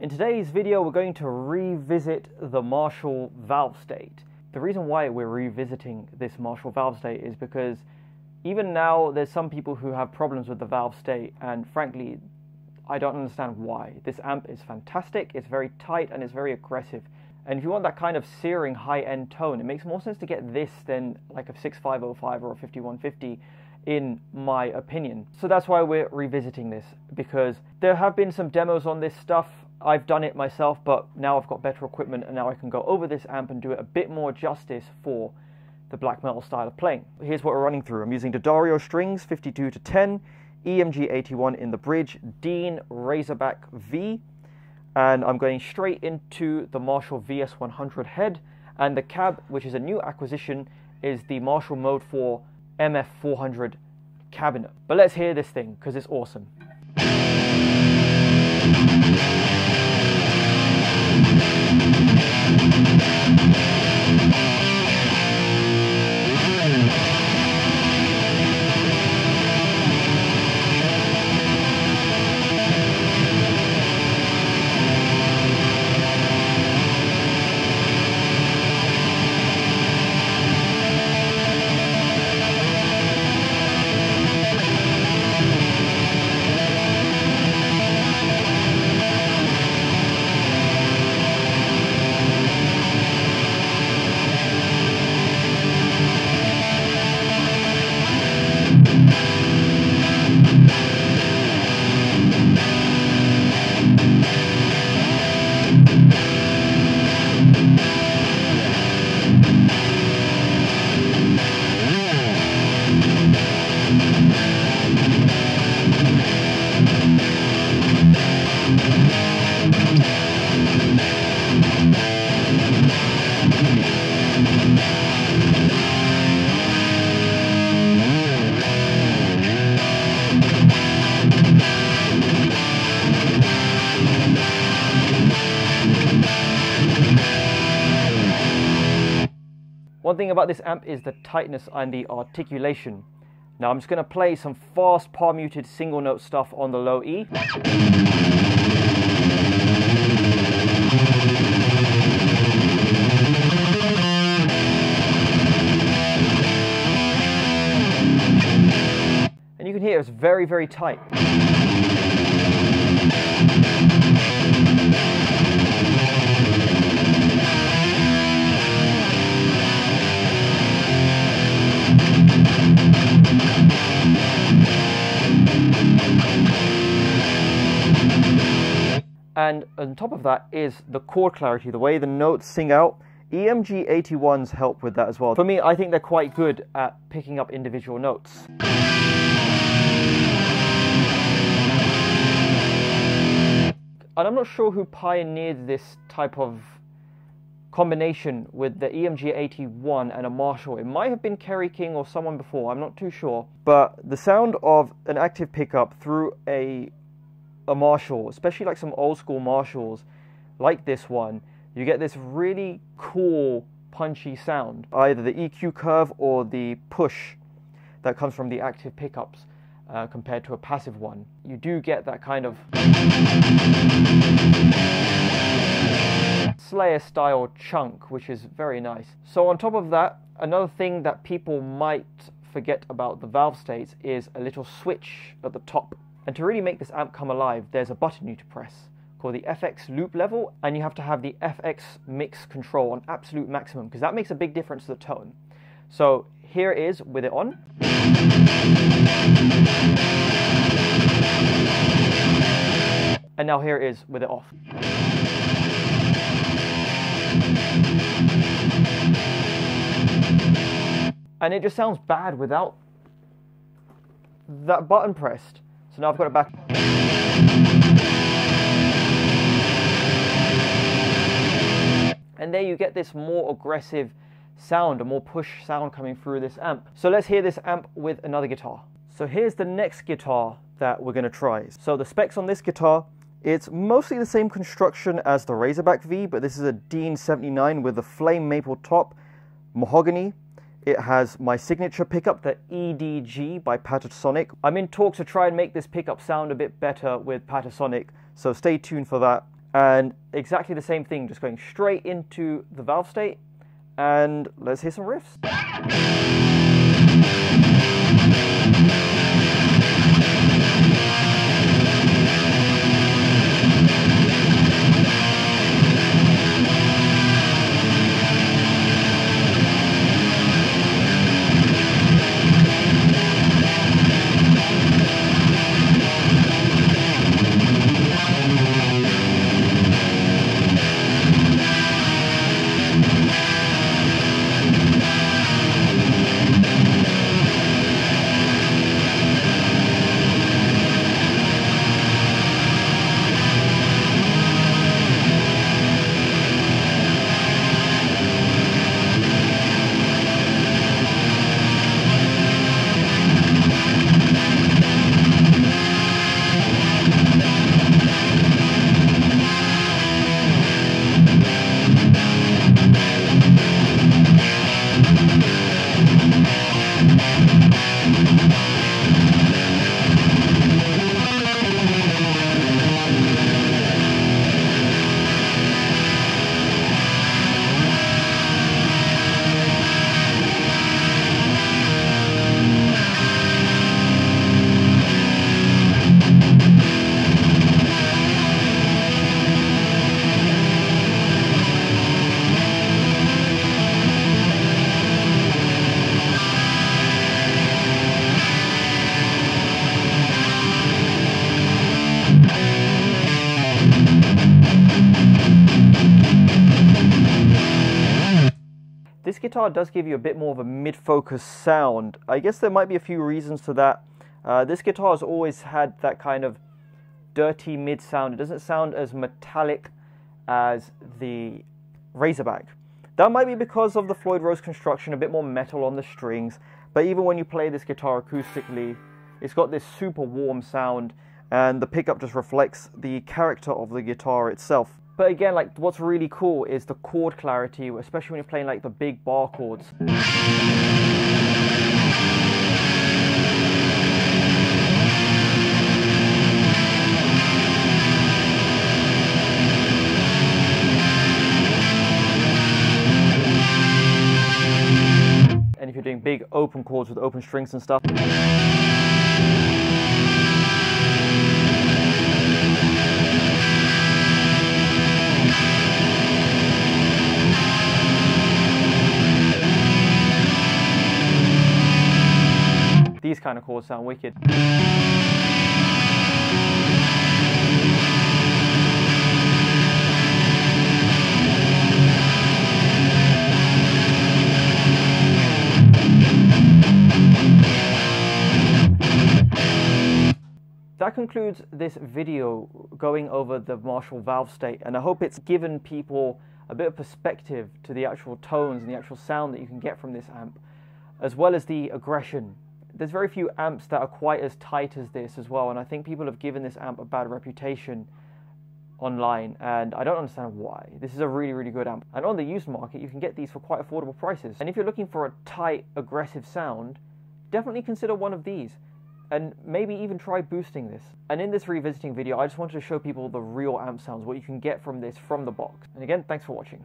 In today's video, we're going to revisit the Marshall valve state. The reason why we're revisiting this Marshall valve state is because even now there's some people who have problems with the valve state, and frankly, I don't understand why. This amp is fantastic, it's very tight, and it's very aggressive. And if you want that kind of searing high-end tone, it makes more sense to get this than like a 6505 or a 5150, in my opinion. So that's why we're revisiting this, because there have been some demos on this stuff. I've done it myself, but now I've got better equipment and now I can go over this amp and do it a bit more justice for the black metal style of playing. Here's what we're running through. I'm using D'Addario strings, 52 to 10, EMG-81 in the bridge, Dean Razorback V, and I'm going straight into the Marshall VS100 head, and the cab, which is a new acquisition, is the Marshall Mode 4 MF-400 cabinet. But let's hear this thing, because it's awesome. One thing about this amp is the tightness and the articulation. Now I'm just going to play some fast palm muted single note stuff on the low E. And you can hear it's very, very tight. And on top of that is the chord clarity, the way the notes sing out. EMG-81s help with that as well. For me, I think they're quite good at picking up individual notes. And I'm not sure who pioneered this type of combination with the EMG-81 and a Marshall. It might have been Kerry King or someone before, I'm not too sure. But the sound of an active pickup through a Marshall, especially like some old school Marshalls like this one, you get this really cool punchy sound, either the EQ curve or the push that comes from the active pickups compared to a passive one. You do get that kind of Slayer style chunk, which is very nice. So on top of that, another thing that people might forget about the valve states is a little switch at the top. And to really make this amp come alive, there's a button you need to press called the FX loop level, and you have to have the FX mix control on absolute maximum, because that makes a big difference to the tone. So here it is with it on. And now here it is with it off. And it just sounds bad without that button pressed. So now I've got it back. And there you get this more aggressive sound, a more push sound coming through this amp. So let's hear this amp with another guitar. So here's the next guitar that we're going to try. So the specs on this guitar, it's mostly the same construction as the Razorback V, but this is a Dean 79 with a flame maple top, mahogany. It has my signature pickup, the EDG by Patersonic. I'm in talks to try and make this pickup sound a bit better with Patersonic, so stay tuned for that. And exactly the same thing, just going straight into the valve state, and let's hear some riffs. This guitar does give you a bit more of a mid-focus sound. I guess there might be a few reasons to that. This guitar has always had that kind of dirty mid sound. It doesn't sound as metallic as the Razorback. That might be because of the Floyd Rose construction, a bit more metal on the strings. But even when you play this guitar acoustically, it's got this super warm sound, and the pickup just reflects the character of the guitar itself. But again, like, what's really cool is the chord clarity, especially when you're playing like the big bar chords. And if you're doing big open chords with open strings and stuff. These kind of chords sound wicked. That concludes this video going over the Marshall Valve State, and I hope it's given people a bit of perspective to the actual tones and the actual sound that you can get from this amp, as well as the aggression. There's very few amps that are quite as tight as this as well, and I think people have given this amp a bad reputation online, and I don't understand why. This is a really, really good amp. And on the used market, you can get these for quite affordable prices. And if you're looking for a tight, aggressive sound, definitely consider one of these, and maybe even try boosting this. And in this revisiting video, I just wanted to show people the real amp sounds, what you can get from this from the box. And again, thanks for watching.